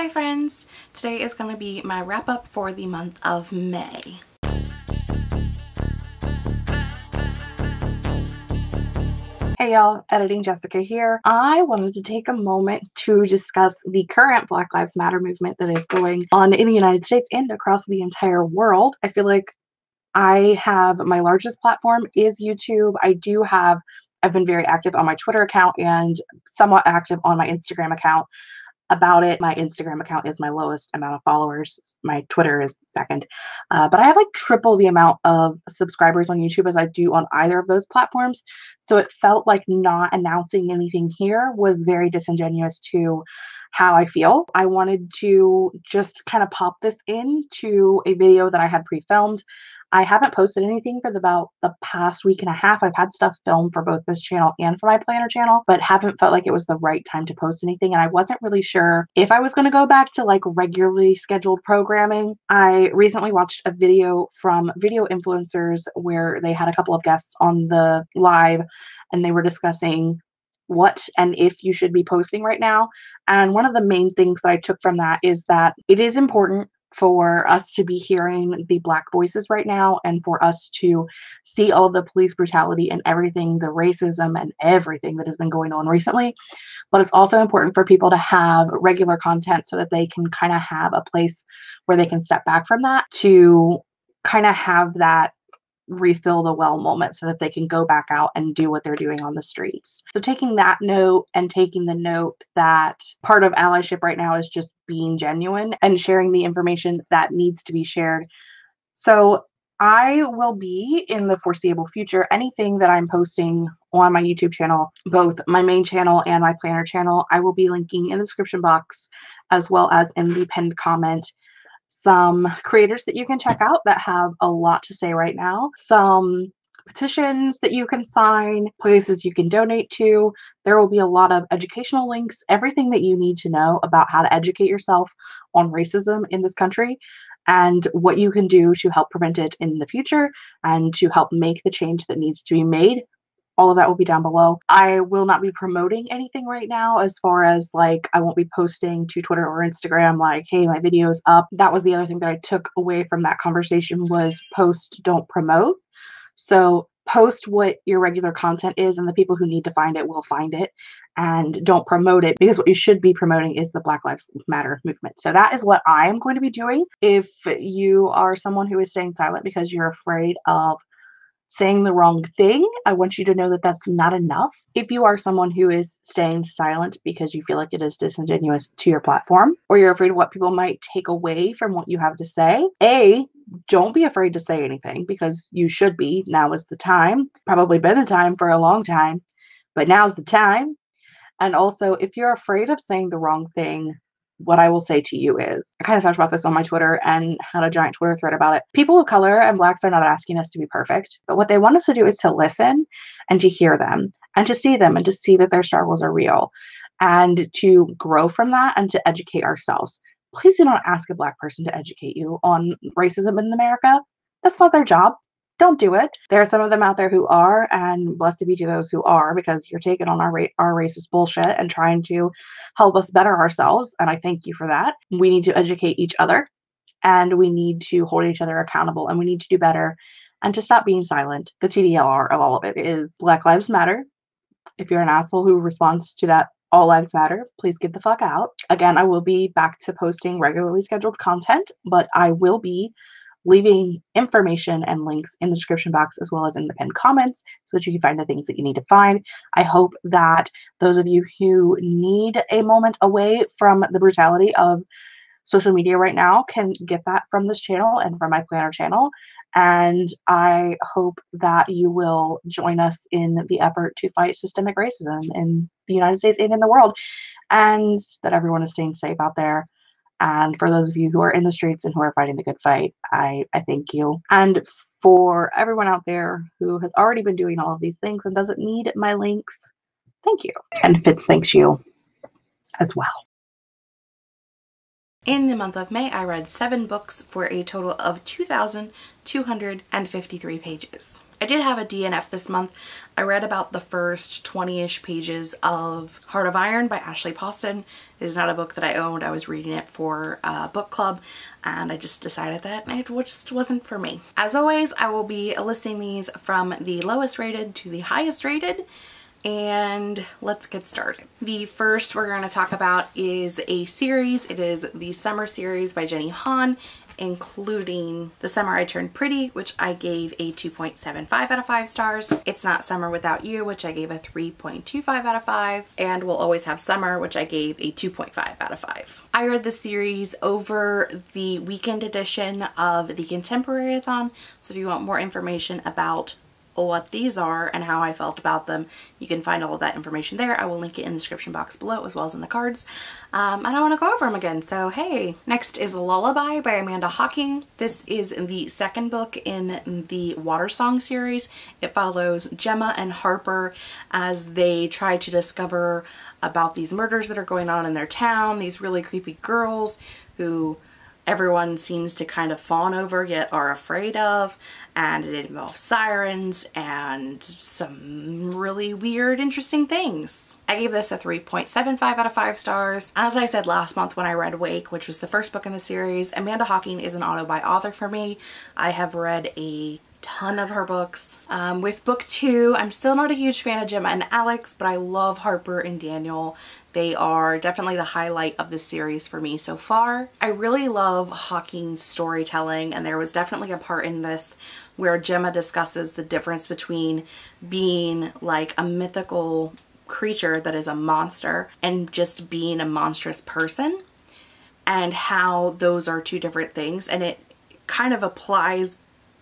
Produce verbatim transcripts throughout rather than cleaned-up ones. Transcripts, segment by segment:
Hi friends! Today is going to be my wrap up for the month of May. Hey y'all, Editing Jessica here. I wanted to take a moment to discuss the current Black Lives Matter movement that is going on in the United States and across the entire world. I feel like I have my largest platform is YouTube. I do have, I've been very active on my Twitter account and somewhat active on my Instagram account about it. My Instagram account is my lowest amount of followers. My Twitter is second. Uh, but I have like triple the amount of subscribers on YouTube as I do on either of those platforms. So it felt like not announcing anything here was very disingenuous to how I feel. I wanted to just kind of pop this into a video that I had pre-filmed. I haven't posted anything for the, about the past week and a half. I've had stuff filmed for both this channel and for my planner channel, but haven't felt like it was the right time to post anything. And I wasn't really sure if I was going to go back to like regularly scheduled programming. I recently watched a video from video influencers where they had a couple of guests on the live and they were discussing what and if you should be posting right now. And one of the main things that I took from that is that it is important for us to be hearing the Black voices right now and for us to see all the police brutality and everything, the racism and everything that has been going on recently. But it's also important for people to have regular content so that they can kind of have a place where they can step back from that to kind of have that refill the well moment so that they can go back out and do what they're doing on the streets. So taking that note and taking the note that part of allyship right now is just being genuine and sharing the information that needs to be shared. So I will be in the foreseeable future, anything that I'm posting on my YouTube channel, both my main channel and my planner channel, I will be linking in the description box as well as in the pinned comment some creators that you can check out that have a lot to say right now, some petitions that you can sign, places you can donate to. There will be a lot of educational links, everything that you need to know about how to educate yourself on racism in this country and what you can do to help prevent it in the future and to help make the change that needs to be made. All of that will be down below. I will not be promoting anything right now as far as like, I won't be posting to Twitter or Instagram like, hey, my video's up. That was the other thing that I took away from that conversation was post, don't promote. So post what your regular content is and the people who need to find it will find it and don't promote it because what you should be promoting is the Black Lives Matter movement. So that is what I am going to be doing. If you are someone who is staying silent because you're afraid of saying the wrong thing, I want you to know that that's not enough. If you are someone who is staying silent because you feel like it is disingenuous to your platform, or you're afraid of what people might take away from what you have to say, A, don't be afraid to say anything because you should be. Now is the time. Probably been the time for a long time, but now's the time. And also, if you're afraid of saying the wrong thing, what I will say to you is, I kind of talked about this on my Twitter and had a giant Twitter thread about it. People of color and Blacks are not asking us to be perfect, but what they want us to do is to listen and to hear them and to see them and to see that their struggles are real and to grow from that and to educate ourselves. Please do not ask a Black person to educate you on racism in America. That's not their job. Don't do it. There are some of them out there who are, and blessed be to those who are, because you're taking on our, ra our racist bullshit and trying to help us better ourselves. And I thank you for that. We need to educate each other and we need to hold each other accountable and we need to do better and to stop being silent. The T D L R of all of it is Black Lives Matter. If you're an asshole who responds to that, all lives matter, please get the fuck out. Again, I will be back to posting regularly scheduled content, but I will be leaving information and links in the description box as well as in the pinned comments so that you can find the things that you need to find. I hope that those of you who need a moment away from the brutality of social media right now can get that from this channel and from my planner channel. And I hope that you will join us in the effort to fight systemic racism in the United States and in the world, and that everyone is staying safe out there. And for those of you who are in the streets and who are fighting the good fight, I, I thank you. And for everyone out there who has already been doing all of these things and doesn't need my links, thank you. And Fitz thanks you as well. In the month of May, I read seven books for a total of two thousand two hundred fifty-three pages. I did have a D N F this month. I read about the first twenty-ish pages of Heart of Iron by Ashley Poston. It is not a book that I owned. I was reading it for a book club and I just decided that it just wasn't for me. As always, I will be listing these from the lowest rated to the highest rated. And let's get started. The first we're going to talk about is a series. It is the Summer series by Jenny Han, including The Summer I Turned Pretty, which I gave a two point seven five out of five stars. It's Not Summer Without You, which I gave a three point two five out of five. And We'll Always Have Summer, which I gave a two point five out of five. I read the series over the weekend edition of the Contemporary-a-thon. So if you want more information about what these are and how I felt about them, you can find all of that information there. I will link it in the description box below as well as in the cards. Um, I don't want to go over them again, so hey. Next is Lullaby by Amanda Hocking. This is the second book in the Water Song series. It follows Gemma and Harper as they try to discover about these murders that are going on in their town, these really creepy girls who everyone seems to kind of fawn over yet are afraid of, and it involves sirens and some really weird, interesting things. I gave this a three point seven five out of five stars. As I said last month when I read Wake, which was the first book in the series, Amanda Hocking is an auto-buy author for me. I have read a ton of her books. Um, with book two, I'm still not a huge fan of Gemma and Alex, but I love Harper and Daniel. They are definitely the highlight of the series for me so far. I really love Hocking's storytelling, and there was definitely a part in this where Gemma discusses the difference between being like a mythical creature that is a monster and just being a monstrous person, and how those are two different things, and it kind of applies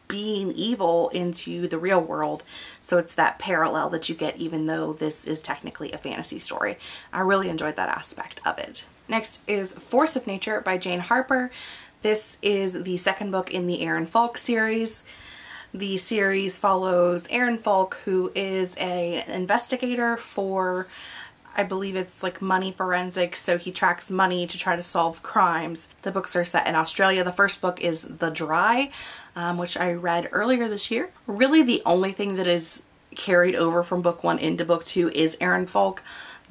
being evil into the real world. So it's that parallel that you get even though this is technically a fantasy story. I really enjoyed that aspect of it. Next is Force of Nature by Jane Harper. This is the second book in the Aaron Falk series. The series follows Aaron Falk, who is an investigator for, I believe it's like money forensics, so he tracks money to try to solve crimes. The books are set in Australia. The first book is The Dry, um, which I read earlier this year. Really the only thing that is carried over from book one into book two is Aaron Falk.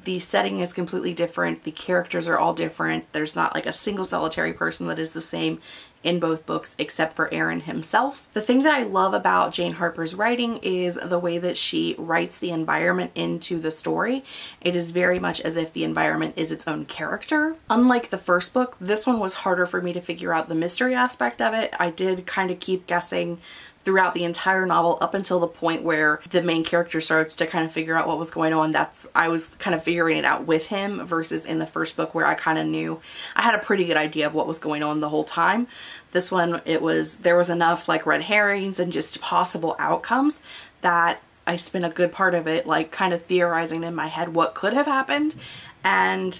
The setting is completely different. The characters are all different. There's not like a single solitary person that is the same in both books except for Aaron himself. The thing that I love about Jane Harper's writing is the way that she writes the environment into the story. It is very much as if the environment is its own character. Unlike the first book, this one was harder for me to figure out the mystery aspect of it. I did kind of keep guessing throughout the entire novel up until the point where the main character starts to kind of figure out what was going on. That's, I was kind of figuring it out with him, versus in the first book where I kind of knew, I had a pretty good idea of what was going on the whole time. This one, it was, there was enough like red herrings and just possible outcomes that I spent a good part of it like kind of theorizing in my head what could have happened. And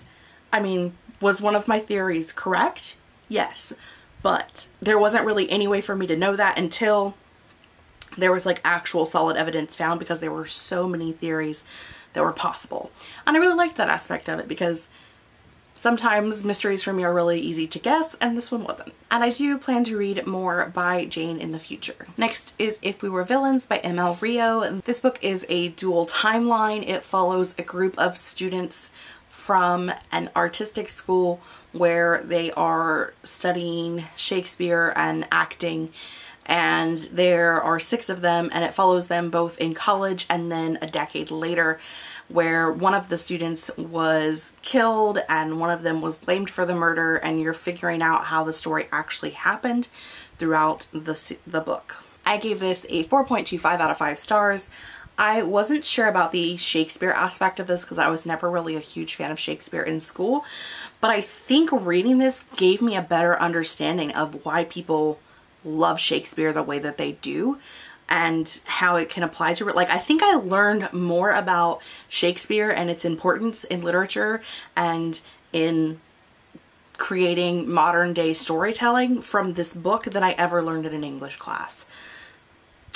I mean, was one of my theories correct? Yes, but there wasn't really any way for me to know that until there was like actual solid evidence found, because there were so many theories that were possible. And I really liked that aspect of it, because sometimes mysteries for me are really easy to guess, and this one wasn't. And I do plan to read more by Jane in the future. Next is If We Were Villains by M L Rio. And this book is a dual timeline. It follows a group of students from an artistic school where they are studying Shakespeare and acting, and there are six of them, and it follows them both in college and then a decade later, where one of the students was killed and one of them was blamed for the murder, and you're figuring out how the story actually happened throughout the, the book. I gave this a four point two five out of five stars. I wasn't sure about the Shakespeare aspect of this because I was never really a huge fan of Shakespeare in school, but I think reading this gave me a better understanding of why people love Shakespeare the way that they do and how it can apply to it. Like, I think I learned more about Shakespeare and its importance in literature and in creating modern day storytelling from this book than I ever learned in an English class.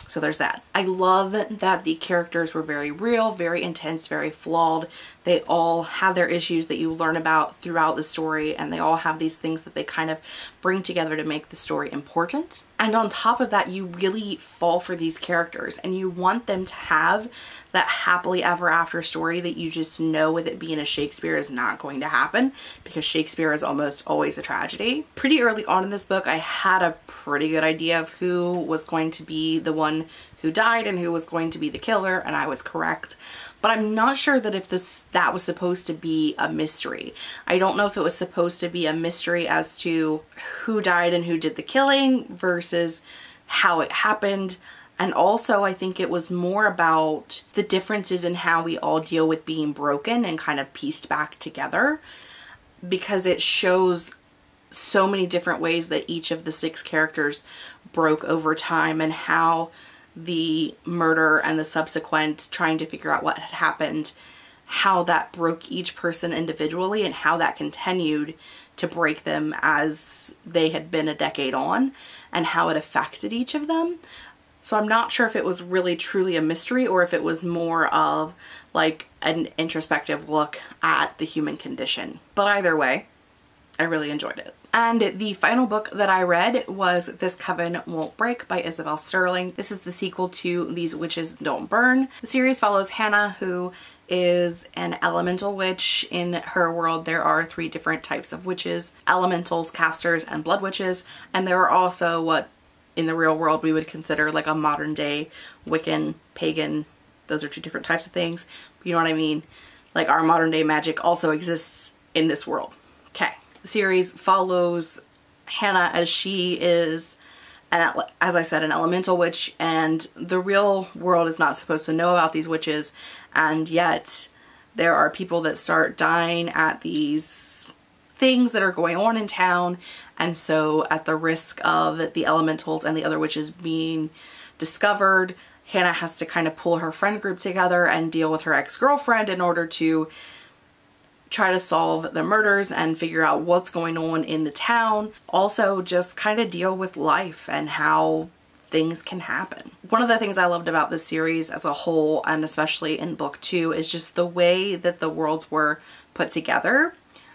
So there's that. I love that the characters were very real, very intense, very flawed. They all have their issues that you learn about throughout the story, and they all have these things that they kind of bring together to make the story important. And on top of that, you really fall for these characters and you want them to have that happily ever after story that you just know, with it being a Shakespeare, is not going to happen, because Shakespeare is almost always a tragedy. Pretty early on in this book, I had a pretty good idea of who was going to be the one who died and who was going to be the killer, and I was correct. But I'm not sure that if this that was supposed to be a mystery. I don't know if it was supposed to be a mystery as to who died and who did the killing versus how it happened. And also I think it was more about the differences in how we all deal with being broken and kind of pieced back together, because it shows so many different ways that each of the six characters broke over time, and how the murder and the subsequent trying to figure out what had happened, how that broke each person individually, and how that continued to break them as they had been a decade on, and how it affected each of them. So I'm not sure if it was really truly a mystery, or if it was more of like an introspective look at the human condition. But either way, I really enjoyed it. And the final book that I read was This Coven Won't Break by Isabel Sterling. This is the sequel to These Witches Don't Burn. The series follows Hannah, who is an elemental witch. In her world, there are three different types of witches: elementals, casters, and blood witches. And there are also what in the real world we would consider like a modern day Wiccan, pagan. Those are two different types of things. You know what I mean? Like, our modern day magic also exists in this world. Okay. The series follows Hannah as she is, an, as I said, an elemental witch, and the real world is not supposed to know about these witches, and yet there are people that start dying at these things that are going on in town, and so at the risk of the elementals and the other witches being discovered, Hannah has to kind of pull her friend group together and deal with her ex-girlfriend in order to try to solve the murders and figure out what's going on in the town. Also just kind of deal with life and how things can happen. One of the things I loved about this series as a whole, and especially in book two, is just the way that the worlds were put together.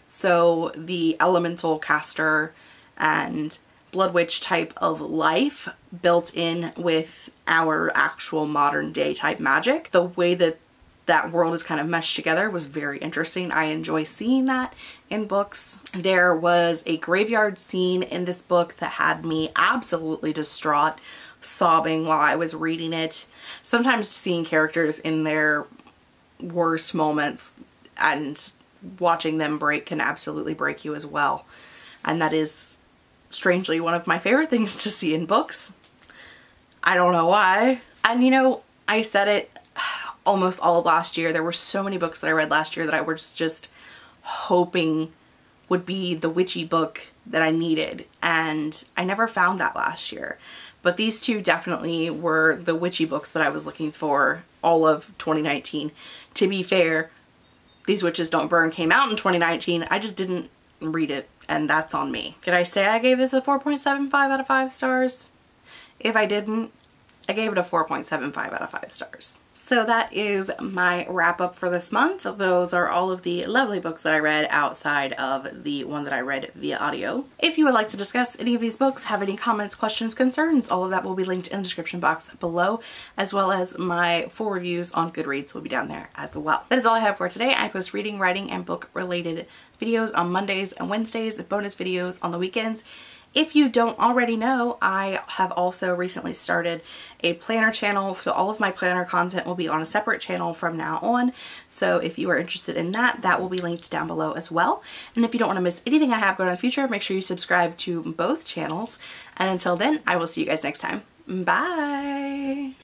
So the elemental, caster, and blood witch type of life built in with our actual modern day type magic. The way that that world is kind of meshed together was very interesting. I enjoy seeing that in books. There was a graveyard scene in this book that had me absolutely distraught, sobbing while I was reading it. Sometimes seeing characters in their worst moments and watching them break can absolutely break you as well. And that is strangely one of my favorite things to see in books. I don't know why. And you know, I said it almost all of last year. There were so many books that I read last year that I was just hoping would be the witchy book that I needed, and I never found that last year. But these two definitely were the witchy books that I was looking for all of twenty nineteen. To be fair, These Witches Don't Burn came out in twenty nineteen. I just didn't read it, and that's on me. Did I say I gave this a four point seven five out of five stars? If I didn't, I gave it a four point seven five out of five stars. So that is my wrap up for this month. Those are all of the lovely books that I read outside of the one that I read via audio. If you would like to discuss any of these books, have any comments, questions, concerns, all of that will be linked in the description box below, as well as my full reviews on Goodreads will be down there as well. That is all I have for today. I post reading, writing, and book related videos on Mondays and Wednesdays, bonus videos on the weekends. If you don't already know, I have also recently started a planner channel, so all of my planner content will be on a separate channel from now on. So if you are interested in that, that will be linked down below as well. And if you don't want to miss anything I have going on in the future, make sure you subscribe to both channels. And until then, I will see you guys next time. Bye!